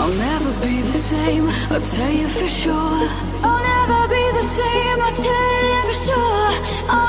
I'll never be the same, I'll tell you for sure.